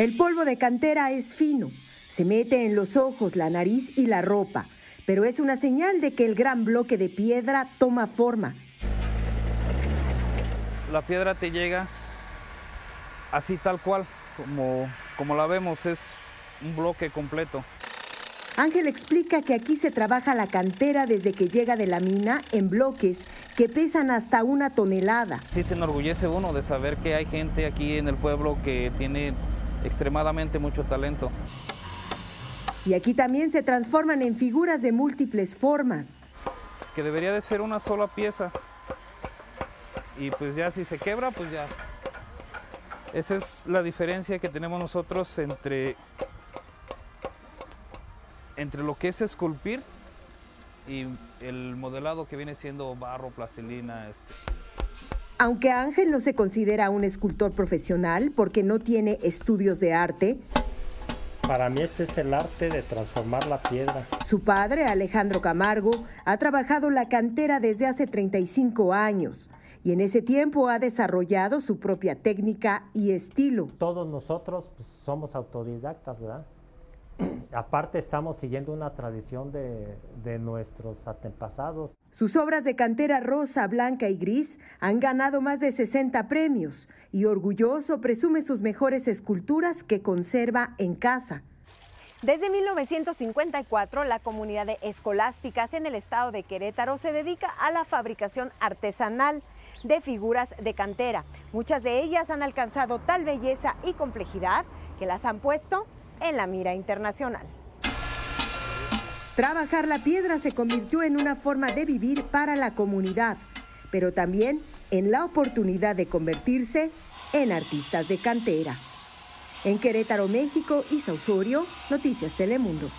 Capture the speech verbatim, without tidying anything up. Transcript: El polvo de cantera es fino, se mete en los ojos, la nariz y la ropa, pero es una señal de que el gran bloque de piedra toma forma. La piedra te llega así tal cual, como, como la vemos, es un bloque completo. Ángel explica que aquí se trabaja la cantera desde que llega de la mina en bloques que pesan hasta una tonelada. Sí se enorgullece uno de saber que hay gente aquí en el pueblo que tiene extremadamente mucho talento. Y aquí también se transforman en figuras de múltiples formas. Que debería de ser una sola pieza. Y pues ya si se quebra, pues ya. Esa es la diferencia que tenemos nosotros entre, entre lo que es esculpir y el modelado que viene siendo barro, plastilina. Este. Aunque Ángel no se considera un escultor profesional porque no tiene estudios de arte. Para mí este es el arte de transformar la piedra. Su padre, Alejandro Camargo, ha trabajado la cantera desde hace treinta y cinco años. Y en ese tiempo ha desarrollado su propia técnica y estilo. Todos nosotros pues, somos autodidactas, ¿verdad? Aparte estamos siguiendo una tradición de, de nuestros antepasados. Sus obras de cantera rosa, blanca y gris han ganado más de sesenta premios y orgulloso presume sus mejores esculturas que conserva en casa. Desde mil novecientos cincuenta y cuatro, la comunidad de Escolásticas en el estado de Querétaro se dedica a la fabricación artesanal de figuras de cantera. Muchas de ellas han alcanzado tal belleza y complejidad que las han puesto en la mira internacional. Trabajar la piedra se convirtió en una forma de vivir para la comunidad, pero también en la oportunidad de convertirse en artistas de cantera. En Querétaro, México, Isa Osorio, Noticias Telemundo.